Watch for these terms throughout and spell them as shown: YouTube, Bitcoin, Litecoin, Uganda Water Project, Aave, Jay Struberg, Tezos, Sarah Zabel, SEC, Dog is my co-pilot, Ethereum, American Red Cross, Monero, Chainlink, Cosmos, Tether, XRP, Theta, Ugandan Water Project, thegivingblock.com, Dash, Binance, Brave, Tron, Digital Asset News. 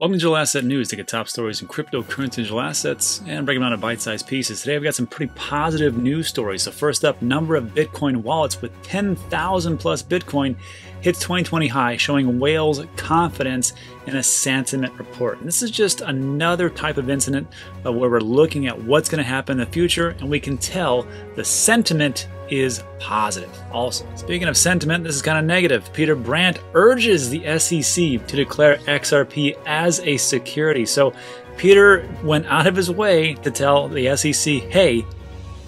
Welcome to Digital Asset News. Take a top stories in cryptocurrency digital assets and break them down in bite-sized pieces. Today, we've got some pretty positive news stories. So first up, number of Bitcoin wallets with 10,000 plus Bitcoin hits 2020 high, showing whales confidence in a sentiment report. And this is just another type of incident where we're looking at what's going to happen in the future, and we can tell the sentiment is positive. Also, speaking of sentiment, this is kind of negative. Peter Brandt urges the SEC to declare XRP as a security. So Peter went out of his way to tell the SEC, hey,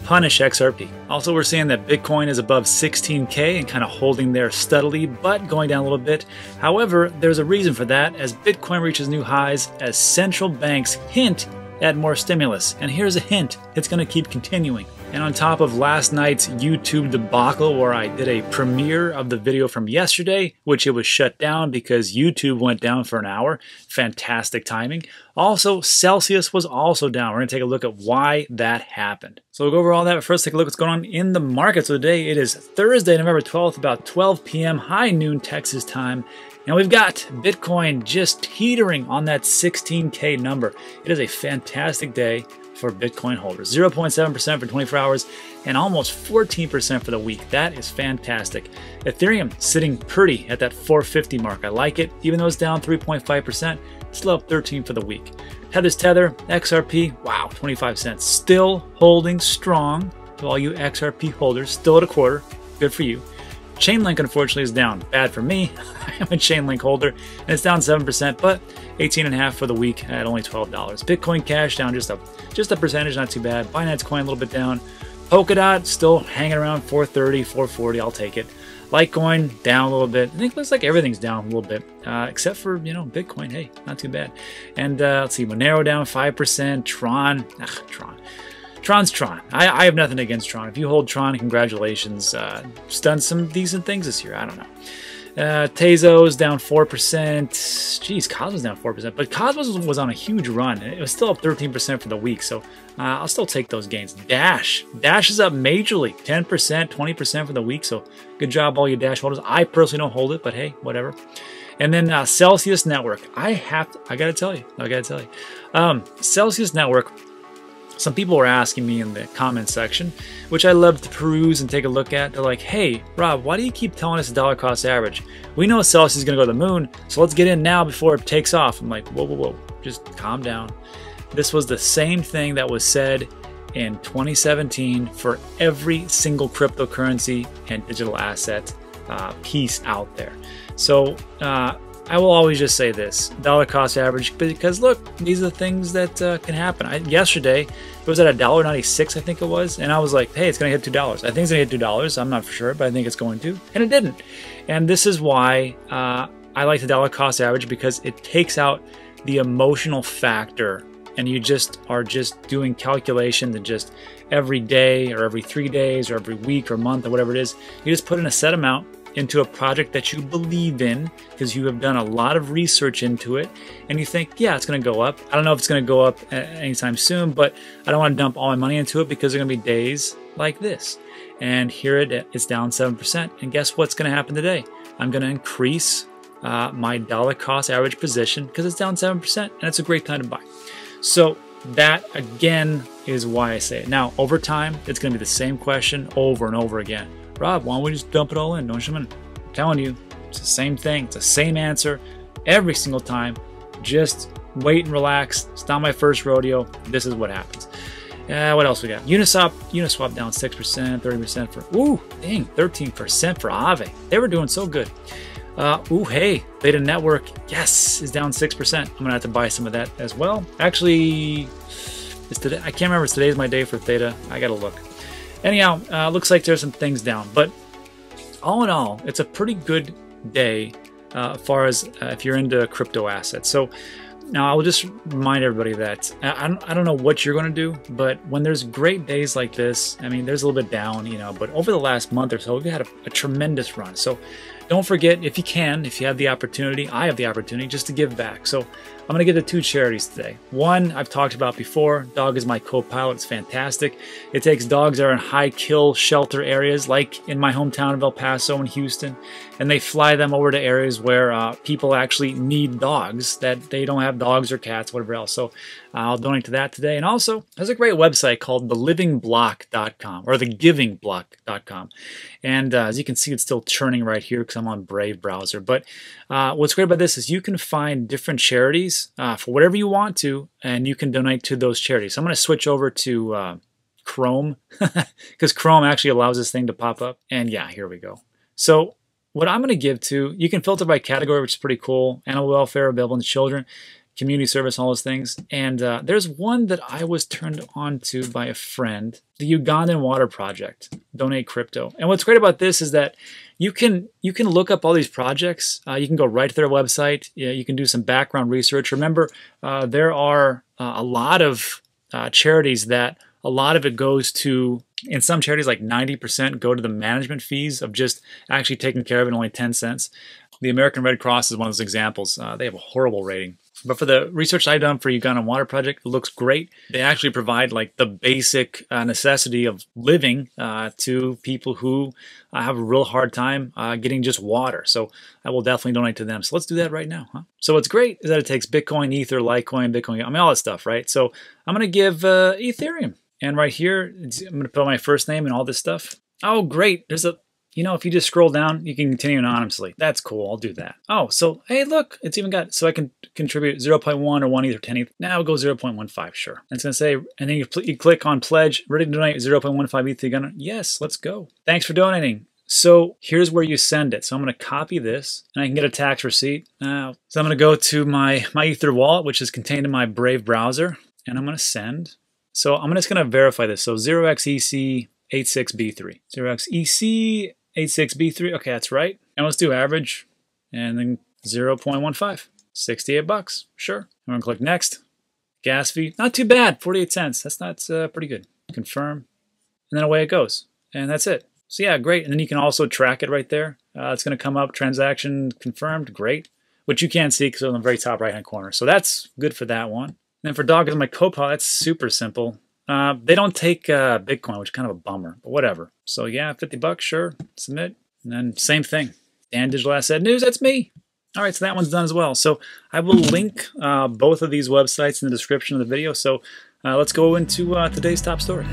punish XRP. Also, we're seeing that Bitcoin is above 16K and kind of holding there steadily, but going down a little bit. However, there's a reason for that, as Bitcoin reaches new highs as central banks hint at more stimulus. And here's a hint, it's going to keep continuing. And on top of last night's YouTube debacle where I did a premiere of the video from yesterday, which it was shut down because YouTube went down for an hour. Fantastic timing. Also, Celsius was also down. We're going to take a look at why that happened. So we'll go over all that, but first take a look at what's going on in the market. So today it is Thursday, November 12th, about 12 p.m., high noon Texas time. And we've got Bitcoin just teetering on that 16K number. It is a fantastic day for Bitcoin holders. 0.7% for 24 hours and almost 14% for the week. That is fantastic. Ethereum sitting pretty at that 450 mark. I like it. Even though it's down 3.5%, still up 13 for the week. Tether's Tether, XRP, wow, 25 cents. Still holding strong to all you XRP holders. Still at a quarter. Good for you. Chainlink, unfortunately, is down. Bad for me. I'm a Chainlink holder, and it's down 7%, but 18.5 for the week at only $12. Bitcoin Cash down just a percentage, not too bad. Binance Coin a little bit down. Polkadot still hanging around 430, 440. I'll take it. Litecoin down a little bit. I think it looks like everything's down a little bit, except for, you know, Bitcoin. Hey, not too bad. And let's see, Monero down 5%. Tron. Ugh, Tron. Tron's Tron. I have nothing against Tron. If you hold Tron, congratulations. It's done some decent things this year. I don't know. Tezos down 4%. Jeez, Cosmos down 4%. But Cosmos was on a huge run. It was still up 13% for the week. So I'll still take those gains. Dash. Dash is up majorly. 10%, 20% for the week. So good job, all you Dash holders. I personally don't hold it, but hey, whatever. And then Celsius Network. I gotta tell you. Celsius Network. Some people were asking me in the comment section, which I love to peruse and take a look at. They're like, hey, Rob, why do you keep telling us the dollar cost average? We know Celsius is going to go to the moon, so let's get in now before it takes off. I'm like, whoa, whoa, whoa, just calm down. This was the same thing that was said in 2017 for every single cryptocurrency and digital asset piece out there. So I will always just say this, dollar cost average, because look, these are the things that can happen. Yesterday, it was at $1.96, I think it was, and I was like, hey, it's going to hit $2. I think it's going to hit $2. I'm not for sure, but I think it's going to, and it didn't. And this is why I like the dollar cost average, because it takes out the emotional factor, and you just are just doing calculation that just every day or every 3 days or every week or month or whatever it is, you just put in a set amount into a project that you believe in because you have done a lot of research into it, and you think, yeah, it's going to go up. I don't know if it's going to go up anytime soon, but I don't want to dump all my money into it because there are going to be days like this. And here it is down 7%. And guess what's going to happen today? I'm going to increase my dollar cost average position because it's down 7%, and it's a great time to buy. So that, again, is why I say it. Now, over time, it's going to be the same question over and over again. Rob, why don't we just dump it all in? Don't you? I'm telling you, it's the same thing. It's the same answer every single time. Just wait and relax. It's not my first rodeo. This is what happens. What else we got? Uniswap down 6%, 30% for, ooh, dang, 13% for Aave. They were doing so good. Ooh, hey, Theta Network, yes, is down 6%. I'm going to have to buy some of that as well. Actually, it's today. I can't remember if today's my day for Theta. I got to look. Anyhow, looks like there's some things down, but all in all, it's a pretty good day as far as if you're into crypto assets. So now I'll just remind everybody that I don't know what you're going to do, but when there's great days like this, I mean, there's a little bit down, you know, but over the last month or so, we've had a tremendous run. So Don't forget, if you can, if you have the opportunity, I have the opportunity just to give back. So I'm going to give to two charities today. One I've talked about before, Dog is My Co-Pilot. It's fantastic. It takes dogs that are in high kill shelter areas, like in my hometown of El Paso and Houston, and they fly them over to areas where people actually need dogs, that they don't have dogs or cats, whatever else. So I'll donate to that today. And also, there's a great website called thegivingblock.com or thegivingblock.com. And as you can see, it's still churning right here because I'm on Brave browser. But what's great about this is you can find different charities for whatever you want to, and you can donate to those charities. So I'm going to switch over to Chrome because Chrome actually allows this thing to pop up. And yeah, here we go. So what I'm going to give to, you can filter by category, which is pretty cool. Animal welfare, available to children, community service, all those things. And there's one that I was turned on to by a friend, the Ugandan Water Project, donate crypto. And what's great about this is that you can look up all these projects. You can go right to their website. You can do some background research. Remember, there are a lot of charities that a lot of it goes to, in some charities, like 90% go to the management fees of just actually taking care of it, only 10 cents. The American Red Cross is one of those examples. They have a horrible rating. But for the research I've done for Uganda Water Project, it looks great. They actually provide like the basic necessity of living to people who have a real hard time getting just water. So I will definitely donate to them. So let's do that right now. Huh? So what's great is that it takes Bitcoin, Ether, Litecoin, Bitcoin, I mean, all that stuff, right? So I'm going to give Ethereum. And right here, I'm going to put my first name and all this stuff. Oh, great. There's a, you know, if you just scroll down, you can continue anonymously. That's cool. I'll do that. Oh, so, hey, look, it's even got, so I can contribute 0.1 or 1 Ether, 10 Ether. Now we'll go 0.15, sure. And it's going to say, and then you click on pledge, ready to donate 0.15 Ether. Yes, let's go. Thanks for donating. So here's where you send it. So I'm going to copy this and I can get a tax receipt. So I'm going to go to my Ether wallet, which is contained in my Brave browser, and I'm going to send. So I'm just going to verify this. So 0xEC86B3. 0xEC86B3. Okay, that's right. And let's do average and then 0.15. 68 bucks. Sure. I'm going to click next. Gas fee. Not too bad. 48 cents. That's pretty good. Confirm. And then away it goes. And that's it. So yeah, great. And then you can also track it right there. It's going to come up. Transaction confirmed. Great. Which you can't see because it's on the very top right-hand corner. So that's good for that one. And for Dog is My Co-Pilot, that's super simple. They don't take Bitcoin, which is kind of a bummer, but whatever. So yeah, 50 bucks, sure, submit. And then same thing. Dan Digital Asset News, that's me. All right, so that one's done as well. So I will link both of these websites in the description of the video. So let's go into today's top story.